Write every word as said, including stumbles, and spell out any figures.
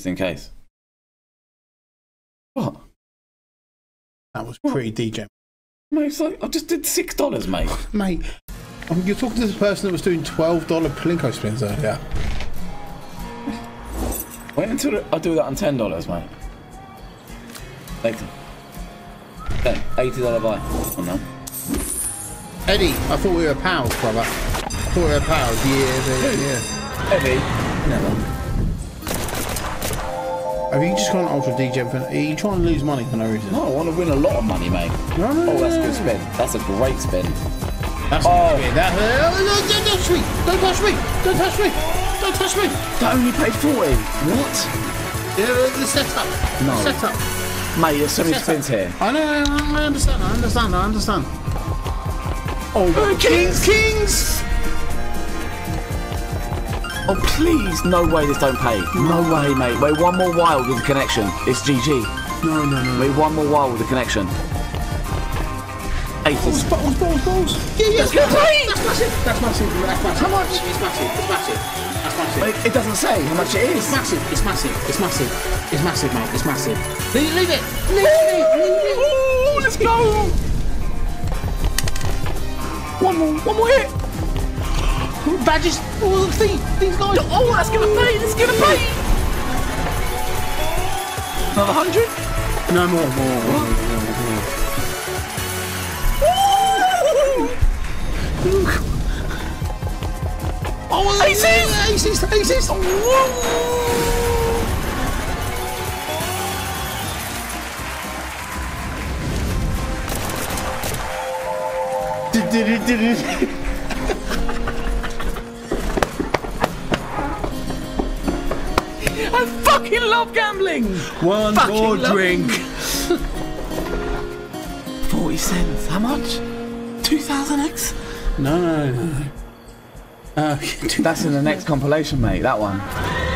just in case. What? That was what? Pretty D J. Mate, so I just did six dollars, mate. Mate, I mean, you're talking to the person that was doing twelve dollar Plinko spins earlier. Wait until I do that on ten dollars, mate. Later. Okay, eighty dollar buy. Oh no. Eddie, I thought we were pals, brother. I thought we were pals. Yeah, yeah, yeah. Eddie, never. Have you just gone ultra D J? Are you trying to lose money for no reason? No, I want to win a lot of money, mate. No, no, oh, that's a good spin. That's a great spin. That's oh. a good spin. That, uh, don't touch me! Don't touch me! Don't touch me! Don't touch me! That only paid forty. What? Yeah, the setup. No. The setup. Mate, there's so many spins here. I know, I understand, I understand, I understand. Oh, oh kings, kings! Oh please, no way this don't pay. No way, mate. Wait one more wild with the connection. It's G G. No, no, no. Wait one more wild with the connection. Eight. Balls, balls, balls, balls. Yeah, yeah. That's massive. That's massive. That's massive. How much? It's massive. It's massive. That's massive. It doesn't say how much it is. It's massive. It's massive. It's massive. It's massive, mate. It's massive. Leave it. Leave it. Leave it. Oh, let's go. One more. One more hit. Badges, all the things, these guys. Oh, that's gonna pay, that's gonna pay. Another hundred? No more, more, more, more, more. Oh, oh aces, aces, aces. Oh, whoa. Did, did, did, did. I fucking love gambling! One fucking more drink! forty cents, how much? two thousand X? No, no, no, no. Uh, that's in the next compilation, mate, that one.